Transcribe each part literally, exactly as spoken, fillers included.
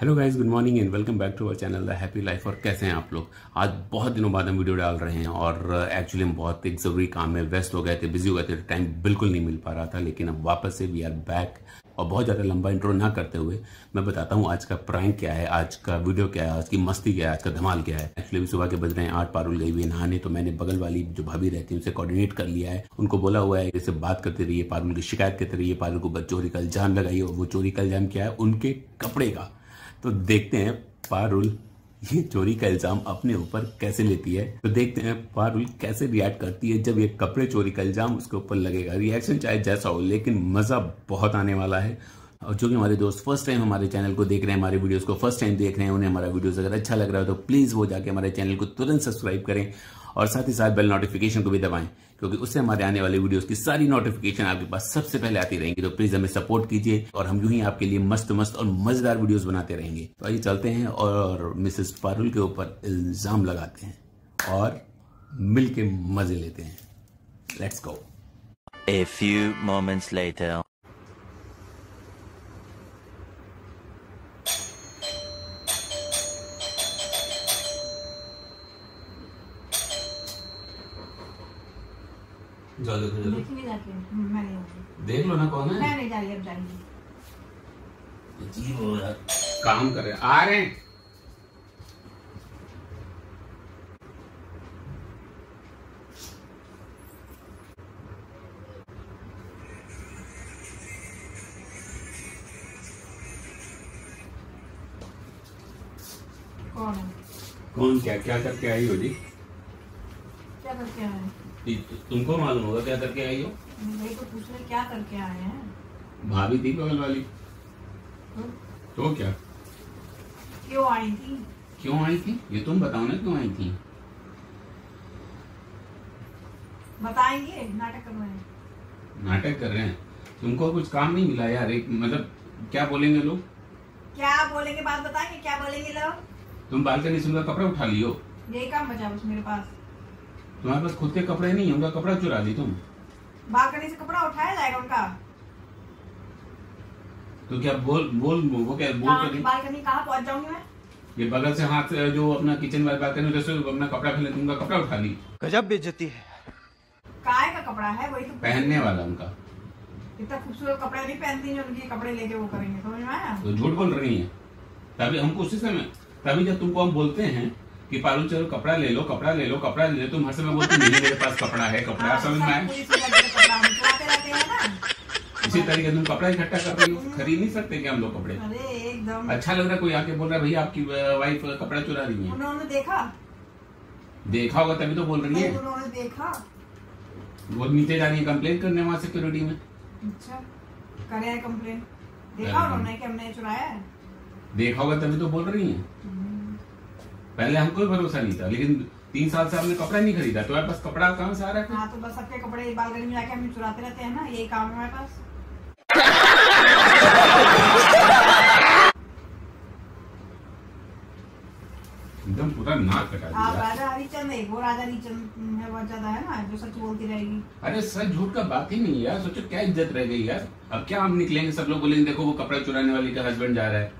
Hello guys, good morning and welcome back to our channel the happy life. और कैसे हैं आप लोग? आज बहुत दिनों बाद हम वीडियो डाल रहे हैं और एक्चुअली हम बहुत एक जरूरी काम में व्यस्त हो गए थे, बिजी हो गए थे, टाइम बिल्कुल नहीं मिल पा रहा था। लेकिन अब वापस से वी आर बैक। और बहुत ज़्यादा लंबा इंट्रो ना करते हुए मैं बताता हूँ आज का प्रैंक क्या है, आज का वीडियो क्या है, आज की मस्ती क्या है, आज का धमाल क्या है। एक्चुअली सुबह के बज रहे हैं आठ, पारुल गई हुई है नहाने, तो मैंने बगल वाली जो भाभी रहती है उनसे कोऑर्डिनेट कर लिया है। उनको बोला हुआ है जैसे बात करते रहिए, पारुल की शिकायत करते रहिए, पारुल को चोरी का इल्जाम लगाइए। और वो चोरी का इल्जाम क्या है? उनके कपड़े का। तो देखते हैं पारुल ये चोरी का इल्जाम अपने ऊपर कैसे लेती है, तो देखते हैं पारुल कैसे रिएक्ट करती है जब ये कपड़े चोरी का इल्जाम उसके ऊपर लगेगा। रिएक्शन चाहे जैसा हो लेकिन मजा बहुत आने वाला है। और जो कि हमारे दोस्त फर्स्ट टाइम हमारे चैनल को देख रहे हैं, हमारे वीडियोस को फर्स्ट टाइम देख रहे हैं, उन्हें हमारा वीडियोस अगर अच्छा लग रहा है तो प्लीज़ वो जाके हमारे चैनल को तुरंत सब्सक्राइब करें और साथ ही साथ बेल नोटिफिकेशन को भी दबाएं, क्योंकि उससे हमारे आने वाले वीडियोस की सारी नोटिफिकेशन आपके पास सबसे पहले आती रहेंगी। तो प्लीज हमें सपोर्ट कीजिए और हम यूं ही आपके लिए मस्त मस्त और मजेदार वीडियोस बनाते रहेंगे। तो आइए चलते हैं और मिसेस पारुल के ऊपर इल्जाम लगाते हैं और मिल के मजे लेते हैं। Let's go. A few moments later. जाले जाले। नहीं जाती हूं, मैं नहीं जाती। देख लो ना कौन है। मैं नहीं जा रही, अब जाएंगे जी। वो यार काम कर रहे, आ रहे हैं। कौन है? कौन क्या क्या करके आई हो जी? क्या करके आए हैं? तुमको मालूम होगा क्या करके आई हो। भाई को पूछ रहे क्या करके आए हैं। भाभी थी बगल वाली। हुँ? तो क्या क्यों आई थी? क्यों आई थी ये तुम बताओ ना, क्यों आई थी? बताएंगे। नाटक कर रहे हैं। नाटक कर रहे हैं। तुमको कुछ काम नहीं मिला यार? एक मतलब क्या बोलेंगे लोग, क्या बोलेंगे बात बताएंगे, क्या बोलेंगे लोग। तुम बालकनी से उनका कपड़ा उठा लियो, यही काम बचा बस मेरे पास। तुम्हारे पास खुद के कपड़े नहीं है, उनका कपड़ा चुरा ली तुम। बालकनी से कपड़ा उठाया जाएगा उनका तो क्या बोल बोल वो क्या बोल? बालकनी कहाँ पहुँच जाऊंगी मैं? ये बगल से हाथ से जो अपना किचन वाली बालकनी जैसे अपना कपड़ा फैले, तुमका कपड़ा उठा ली। गजब बेइज्जती है। काय का कपड़ा है? वही तो पहनने वाला उनका। इतना खूबसूरत कपड़ा नहीं पहनती जो उनके कपड़े लेके वो करेंगे, समझ में आया? तो झूठ बोल रही है। तभी हम उसी समय तभी जब तुमको हम बोलते हैं कि पारुल चलो कपड़ा ले लो, कपड़ा ले लो, कपड़ा ले लो, तुम हर समय बोलते नहीं मेरे पास कपड़ा है, कपड़ा है, समझ में आया? इसी तरीके तुम कपड़ा इकट्ठा कर रही हो, खरीद नहीं सकते क्या हम लोग कपड़े? अरे एकदम अच्छा लग रहा है। कोई आके बोल रहा है भैया आपकी वाइफ कपड़ा चुरा रही है। उन्होंने देखा देखा होगा तभी तो बोल रही है। उन्होंने देखा। वो नीचे जा रही है कम्प्लेन करने वहाँ सिक्योरिटी में। अच्छा करे है कम्प्लेन? देखा उन्होंने कि हमने चुराया है, देखा होगा तभी तो बोल रही है। पहले हमको भी भरोसा नहीं था, लेकिन तीन साल से हमने कपड़ा नहीं खरीदा, तो बस कपड़ा कहाँ से आ रहा है? हाँ, तो बस सबके कपड़े बालकनी में जाके हम चुराते रहते हैं ना, यही काम है हमारे पास। एकदम पूरा नाक कटा दिया। आप राजा हरिचंद है, वो राजा हरिचंद है बहुत ज्यादा है ना, जो सच बोलती रहेगी। अरे सच झूठ का बात ही नहीं यार, सोचो क्या इज्जत रह गई यार। अब क्या हम निकलेंगे, सब लोग बोलेंगे देखो वो कपड़ा चुराने वाली का हस्बैंड जा रहा है।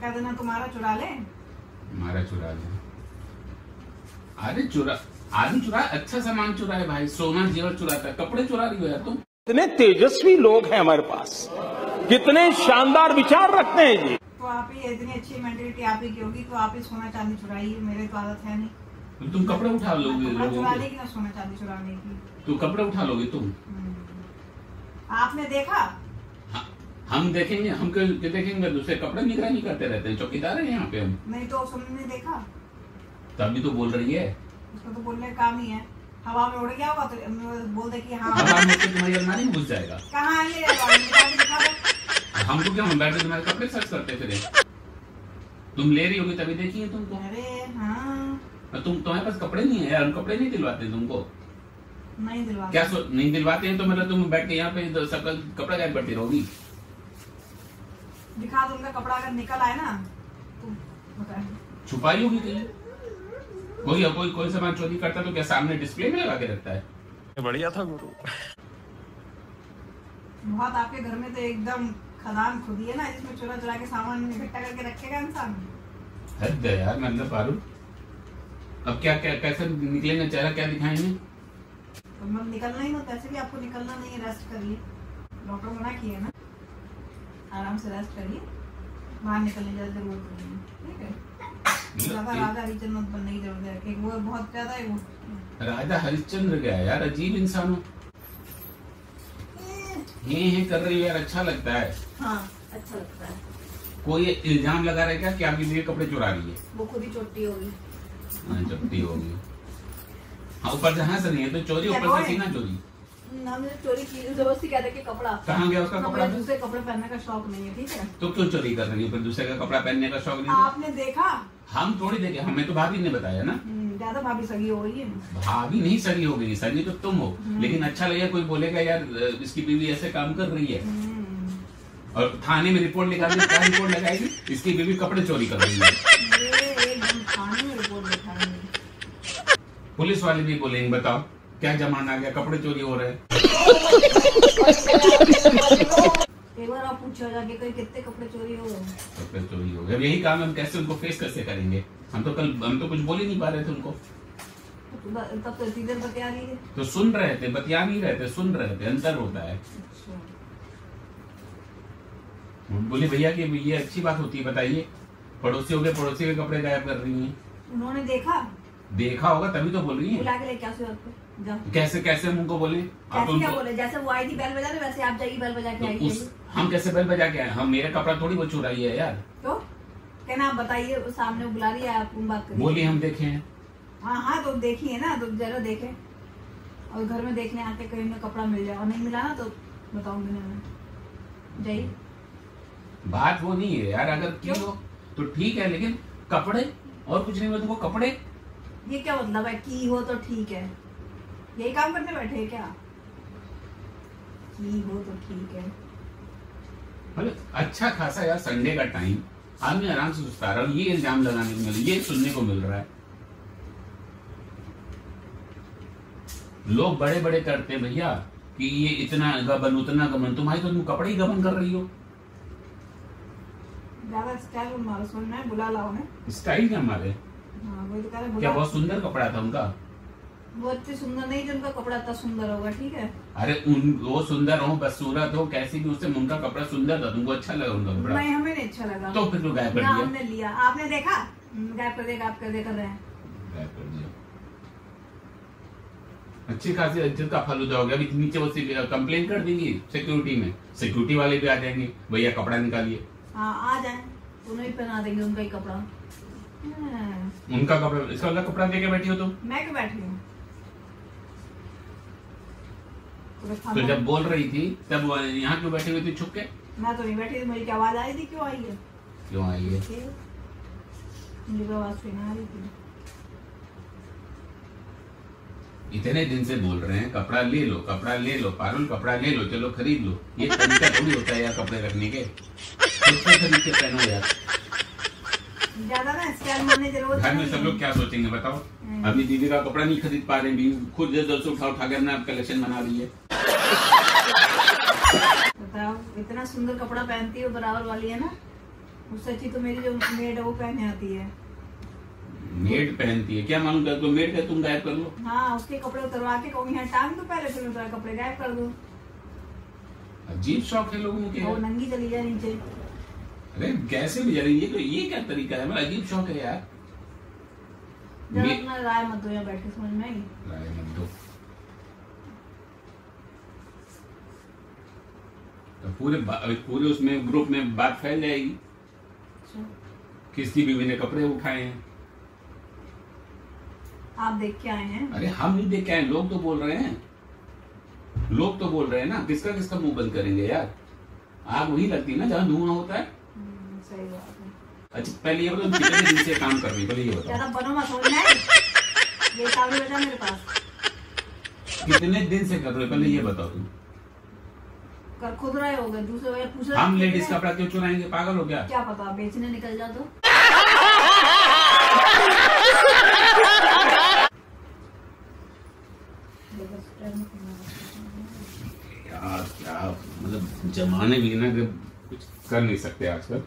कह देना तुम्हारा चुरा ले, हमारा चुरा ले। अरे चुरा आदमी चुरा, अच्छा सामान चुरा है भाई, सोना जेवर चुराता है, कपड़े चुरा रही हो यार तुम। इतने तेजस्वी लोग हैं हमारे पास, कितने शानदार विचार रखते हैं जी। तो आप ही इतनी अच्छी मेंटालिटी आप ही की होगी, तो आप ही सोना चांदी चुराई, मेरे तो आदत है नहीं। तुम कपड़े उठा लोगे, चुरा लेगी ना सोना चांदी चुराने की। तुम कपड़े उठा लोगे तुम? आपने देखा? हम देखेंगे, हम क्या देखेंगे, दूसरे कपड़े निगरानी नहीं करते रहते हैं, चौकीदार है यहाँ पे हम। नहीं तो उसने देखा तभी तो बोल रही है। उसको तो बोलने का काम ही है। हवा में उड़ गया होगा तो बोल दे कि हाँ। हवा में तो तुम्हारी अलमारी में घुस जाएगा। कहाँ है ये अलमारी? हमको क्या, हम बैठे तुम्हारे कपड़े सर्च करते फिरे, तुम ले रही होगी तभी देखिए तुमको। अरे हाँ, तुम तुम्हारे पास कपड़े नहीं है यार, हम कपड़े नहीं दिलवाते तुमको। नहीं दिलवाते क्या? नहीं दिलवाते हैं तो मतलब तुम बैठ के यहाँ पे सबका कपड़ा गायब करती रहोगी। दिखा दो उनका कपड़ा, अगर निकल आए ना तो बताए। छुपाई होगी कहीं, कोई कोई कोई सामान चोरी करता तो क्या सामने डिस्प्ले में लगा के रखता है? बढ़िया था गुरु बहुत। आपके घर में तो एकदम खदान खुदी है ना, इसमें चुरा चुरा के सामान इकट्ठा करके रखेगा इंसान। हद गया यार मतलब फारूक, अब क्या क्या कैसे निकलेंगे, चेहरा क्या दिखाएंगे? तो मतलब निकलना ही होता है, ऐसे भी आपको निकलना नहीं है, रेस्ट करिए, डॉक्टर मना किया ना, आराम से रेस्ट करिए, बाहर निकलने की जरूरत नहीं है, ठीक है? राधा राधा हरिश्चंद्र मत बनने की जरूरत है, एक वो बहुत ज्यादा है वो राधा हरिश्चंद्र गया यार, अजीब इंसान हो। ये ये कर रही है यार, अच्छा लगता है। हाँ अच्छा लगता है। कोई इल्जाम लगा रहा है क्या आपकी बीवी कपड़े चुरा रही है? वो खुद ही चोटी होगी। हाँ चोटी होगी, हाँ ऊपर जहाँ से नहीं है तो चोरी, ऊपर से थी ना चोरी, हमने चोरी की जबरदस्ती, कहते कि कपड़ा कहाँ गया उसका, कपड़ा दूसरे कपड़े पहनने का शौक नहीं है, ठीक है? तो क्यों चोरी कर रही है, दूसरे का कपड़ा पहनने का शौक नहीं है? आपने देखा? हम थोड़ी देखे, हमें तो भाभी ने बताया ना। ज्यादा भाभी सगी हो गई है। भाभी नहीं सगी हो गई, सगी तो तुम हो, लेकिन अच्छा लगेगा कोई बोलेगा यार इसकी बीवी ऐसे काम कर रही है, और थाने में रिपोर्ट निकालने, क्या रिपोर्ट लगाएगी? इसकी बीवी कपड़े चोरी कर रही है। पुलिस वाले भी बोलेंगे बताओ क्या जमाना आ गया, कपड़े चोरी हो रहे हैं। एक बार आप पूछो जाके कहीं कितने कपड़े चोरी हो गए, कपड़े चोरी हो गए। अब यही काम हम कैसे उनको फेस कैसे करेंगे, हम तो कल हम तो कुछ बोल ही नहीं पा रहे थे उनको, तब तो सीधे बतिया नहीं है, तो सुन रहे थे, बतिया नहीं रहे थे, सुन रहे थे, अंतर होता है। बोले भैया कि ये अच्छी बात होती है, बताइए पड़ोसी हो गए, पड़ोसी के कपड़े गायब कर रही है, उन्होंने देखा देखा होगा तभी तो बोल रही है। कैसे कैसे हम उनको बोले, आप क्या बोले? जैसे वो आई थी बैल बजा, वैसे आप जाइए बैल बजा के आइए। हम कैसे बैल बजा के आए, हम मेरा कपड़ा थोड़ी वो चुराई है यार, तो कहना आप बताइए, सामने बुला रही है, आप बात करिए, बोलिए हम देखे हैं। हाँ हाँ तो देखिए ना, तो जरा देखे, और घर में देखने आते कहीं में कपड़ा मिल जाए, और नहीं मिला ना तो बताऊंगी ना, जाइए। बात वो नहीं है यार, अगर क्यों तो ठीक है, लेकिन कपड़े और कुछ नहीं बोलते, कपड़े ये क्या मतलब है की हो तो ठीक है, यही काम करने बैठे हैं क्या? की हो तो ठीक है। अरे अच्छा खासा यार संडे का टाइम, आदमी आराम से सुस्ता रहा, ये इल्जाम लगाने को मिल, ये सुनने को मिल रहा है। लोग बड़े बड़े करते भैया कि ये इतना गबन उतना गबन, तुम्हारी तो तुम कपड़े ही गबन कर रही हो। ज्यादा स्टाइल मारो, सुनना है बुला लाओ है स्टाइल क्या हमारे। हाँ, वही तो कह रहा है, क्या बहुत सुंदर कपड़ा था उनका, वो इतने सुंदर नहीं जिनका कपड़ा इतना सुंदर होगा, ठीक है? अरे उन वो सुंदर हो, बदसूरत हो, कैसी भी उससे, उनका कपड़ा सुंदर था, तुमको अच्छा लगा उनका कपड़ा? नहीं हमें नहीं अच्छा लगा, तो फिर तो गायब कर दिया। हमने लिया, आपने देखा गायब कर दिया, गायब कर दिया कर रहे हैं, गायब कर दिया। अच्छी खासी इज्जत का फालूदा हो गया, अभी नीचे वो कम्प्लेन कर देंगी सिक्योरिटी में, सिक्योरिटी वाले भी आ जाएंगे, भैया कपड़ा निकालिए। हाँ आ जाए, उन्हें पहना देंगे उनका ही कपड़ा, उनका कपड़ा, इसका अलग कपड़ा लेके बैठी हो तुम? मैं क्यों बैठी हूँ? तो जब बोल रही थी तब यहाँ क्यों बैठी हुई थी छुप के? मैं तो नहीं बैठी थी, मेरी आवाज आई थी, क्यों आई है? क्यों आई है? मेरी आवाज सुना रही थी। इतने दिन से बोल रहे हैं कपड़ा ले लो, कपड़ा ले लो पारुल, कपड़ा ले लो, चलो खरीद लो, ये तरीका थोड़ी होता है यार कपड़े रखने के, किससे खरीद के पहनो यार। ज्यादा ना स्टाइल मारने जरूरत नहीं। घर में सब लोग क्या सोचेंगे बताओ, अपनी दीदी का कपड़ा नहीं खरीद पा रहे हैं, खुद जरूर से उठा उठा कर ना कलेक्शन बना रही है। बताओ इतना सुंदर कपड़ा पहनती है, बराबर वाली है ना, उससे अच्छी तो मेरी जो मेड है वो पहने आती है। मेड पहनती है क्या मालूम, कर दो मेड है, तुम गायब कर लो। हाँ उसके कपड़े उतरवा के कहूँ यहाँ टांग दो पहले, फिर उतरा कपड़े गायब कर दो। अजीब शौक है लोगों के, वो नंगी चली जाए नीचे। अरे कैसे भी जा रही है, तो ये क्या तरीका है, मेरा अजीब शौक है यार। अपना राय मत दो यहाँ बैठ के, समझ में आई? राय मत दो तो पूरे पूरे उसमें ग्रुप में बात फैल जाएगी, किसकी बीवी ने कपड़े उठाए हैं। आप देख के आए हैं? अरे हम नहीं देख के आए, लोग तो बोल रहे हैं, लोग तो बोल रहे हैं ना, किसका किसका मुंह बंद करेंगे यार, आग वही लगती है ना जहाँ धुआं होता है। सही बात है। अच्छा पहले ये बताओ कितने दिन से काम कर रही, पहले ये बताओ। ज़्यादा बनो मत, बोलना है ये काम ही बचा मेरे पास। कितने दिन से कर रहे हो पहले ये बताओ तुम? कर खुद रहे होगे, दूसरे वाले पूछ रहे हैं हम लेडीज कपड़ा क्यों चुराएंगे, पागल हो गया क्या? पता बेचने निकल जा तो। क्या मतलब जमाने भी ना कुछ कर नहीं सकते आजकल,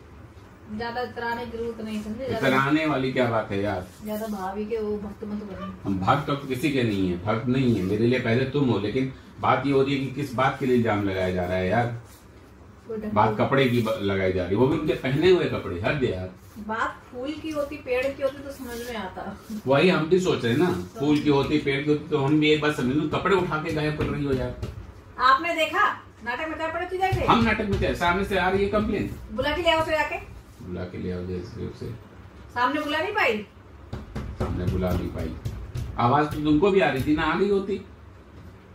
ज्यादा इतराने की जरूरत नहीं, समझे? इतराने वाली क्या बात है यार, ज्यादा भावी के वो भक्त मत बनो। हम भक्त तो किसी के नहीं है, भक्त नहीं है मेरे लिए, पहले तुम हो। लेकिन बात ये हो रही है कि किस बात के लिए इल्जाम लगाया जा रहा है यार, बात कपड़े की लगाई जा रही है, वो भी उनके पहने हुए कपड़े। हद यार, बात फूल की होती पेड़ की होती तो समझ में आता। वही हम भी सोच रहे ना, फूल की होती पेड़ की होती तो हम भी एक बात समझ लू, कपड़े उठा के गायब कर रही हो यार। आपने देखा नाटक में कपड़े क्यों देखे? हम नाटक में थे, सामने से आ रही है कंप्लेन, बुला के ले आओ, फिर आके बुला के ले आओ। जैसे सामने बुला नहीं पाई, सामने बुला नहीं पाई, आवाज तो तुमको भी आ रही थी ना, आ गई होती।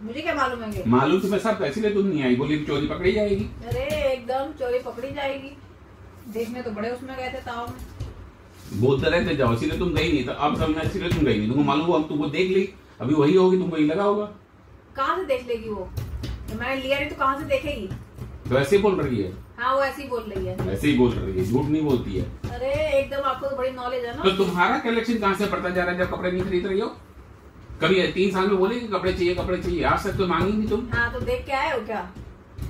मुझे क्या मालूम है, मालूम तुम्हें सब, इसीलिए तुम नहीं आई, बोली चोरी पकड़ी जाएगी। अरे एकदम चोरी पकड़ी जाएगी, देखने तो बड़े उसमें गए थे ताव में, बोलते रहते जाओ, इसीलिए तुम गई नहीं। तो अब समझना, इसीलिए तुम गई नहीं, तुमको मालूम हो, अब तुमको देख ली, अभी वही होगी, तुमको ही लगा होगा। कहाँ से देख लेगी वो, तो मैंने लिया नहीं तो कहाँ से देखेगी? तो ऐसे ही बोल रही है। हाँ वो ऐसे ही बोल रही है, ऐसे ही बोल रही है, झूठ नहीं बोलती है। अरे एकदम आपको तो बड़ी नॉलेज है ना। तो तुम्हारा कलेक्शन कहाँ से पड़ता जा रहा है जब कपड़े नहीं खरीद रही हो? कभी तीन साल में बोलेगी कपड़े चाहिए कपड़े चाहिए, आज तक तो मांगेगी तुम। हाँ तो देख के आए हो क्या?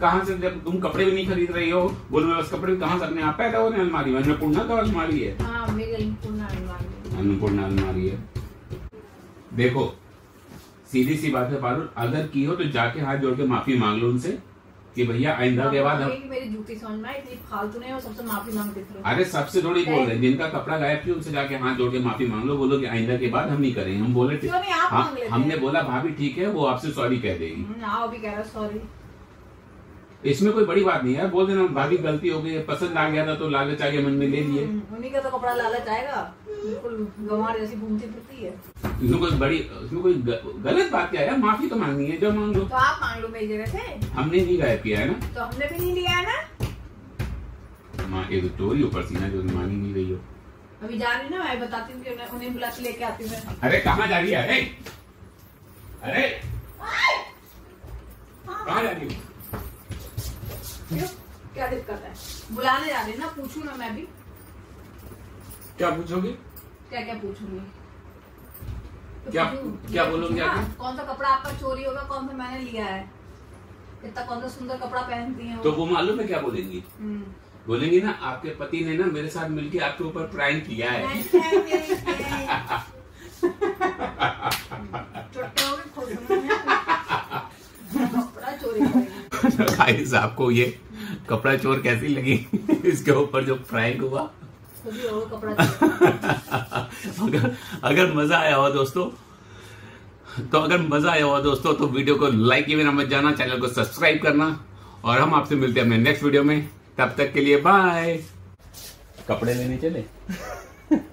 कहाँ से, जब तुम कपड़े भी नहीं खरीद रही हो, बोल रहे बस कपड़े कहाँ से अपने आप पैदा हो रहे हैं? अलमारी में पूर्णा तो अलमारी है, अन्नपूर्णा अलमारी है। देखो सीधी सी बात है पारुल, अगर की हो तो जाके हाथ जोड़ के माफी मांग लो उनसे कि भैया आइंदा के बाद हम। मेरी जूती समझ में आई, इतनी फालतू नहीं हो, सबसे माफी मांग देते हो। अरे सबसे थोड़ी बोल रहे, जिनका कपड़ा गायब किया उनसे जाके हाथ जोड़ के माफी मांग लो, बोलो कि आइंदा के बाद हम नहीं करेंगे। हम बोले, हमने बोला भाभी ठीक है, वो आपसे सॉरी कह देगी, सॉरी, इसमें कोई बड़ी बात नहीं है। बोल देना भाभी गलती हो गई, पसंद आ गया था तो लालच आ गया, मन में ले लिए। उन्हीं का तो कपड़ा लालच आएगा, बिल्कुल गंवार जैसी घूमती फिरती है। इसमें कोई बड़ी, इसमें कोई गलत बात क्या है? माफी तो मांगनी है, जो मांग लो। तो आप मांग लो मेरी जगह से, हमने नहीं गायब किया है ना, तो हमने भी नहीं लिया है ना। ये तो चोरी ऊपर सीना जो मानी नहीं रही हो। अभी जा रही ना, मैं बताती हूँ कि उन्हें बुला के लेके आती हूँ। अरे कहाँ जा रही है? अरे अरे कहाँ जा रही हूँ? क्या दिक्कत है? बुलाने जा रही ना, पूछू ना मैं भी। क्या पूछोगी? क्या क्या पूछूंगी? तो क्या क्या बोलूंगी? कौन सा कपड़ा आपका चोरी होगा, कौन सा मैंने लिया है, इतना कौन सा सुंदर कपड़ा पहनती है वो? तो वो मालूम है क्या बोलेंगी? बोलेंगी ना आपके पति ने ना मेरे साथ मिलके आपके ऊपर प्रैंक किया है। कपड़ा चोरी गाइस, आपको ये कपड़ा चोर कैसी लगी? इसके ऊपर जो प्रैंक हुआ, कपड़ा चोर। अगर अगर मजा आया हो दोस्तों, तो अगर मजा आया हो दोस्तों तो वीडियो को लाइक किए बिना मत जाना, चैनल को सब्सक्राइब करना, और हम आपसे मिलते हैं अपने नेक्स्ट वीडियो में। तब तक के लिए बाय। कपड़े लेने चले?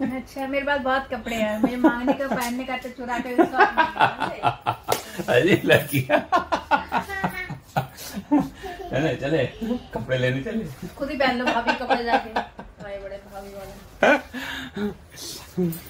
अच्छा मेरे पास बहुत कपड़े हैं, मेरे मांगने का पहनने का तो चुरा के उसको। अरे लड़कियां चले चले कपड़े लेने चले, खुद ही पहन लो भाभी कपड़े जाके, बड़े भाभी वाले।